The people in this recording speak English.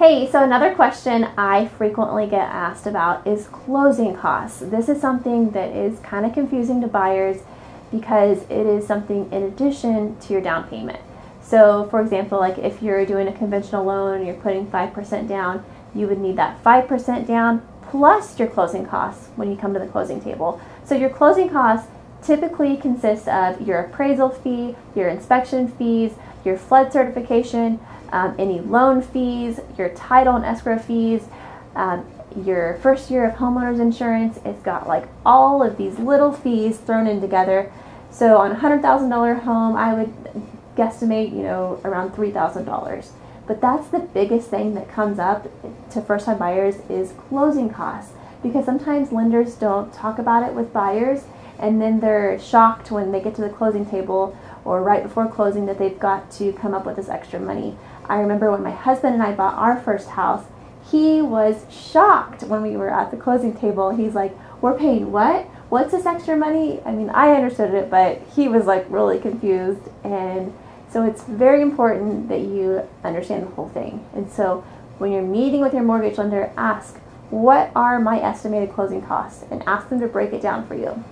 Hey, so another question I frequently get asked about is closing costs. This is something that is kind of confusing to buyers because it is something in addition to your down payment. So for example, like if you're doing a conventional loan, you're putting 5% down, you would need that 5% down plus your closing costs when you come to the closing table. So your closing costs typically consists of your appraisal fee, your inspection fees, your flood certification, any loan fees, your title and escrow fees, your first year of homeowner's insurance. It's got like all of these little fees thrown in together. So on a $100,000 home, I would guesstimate, around $3,000. But that's the biggest thing that comes up to first-time buyers is closing costs, because sometimes lenders don't talk about it with buyers, and then they're shocked when they get to the closing table or right before closing that they've got to come up with this extra money. I remember when my husband and I bought our first house, he was shocked when we were at the closing table. He's like, "We're paying what? What's this extra money?" I mean, I understood it, but he was like really confused. And so it's very important that you understand the whole thing. And so when you're meeting with your mortgage lender, ask, "What are my estimated closing costs?" and ask them to break it down for you.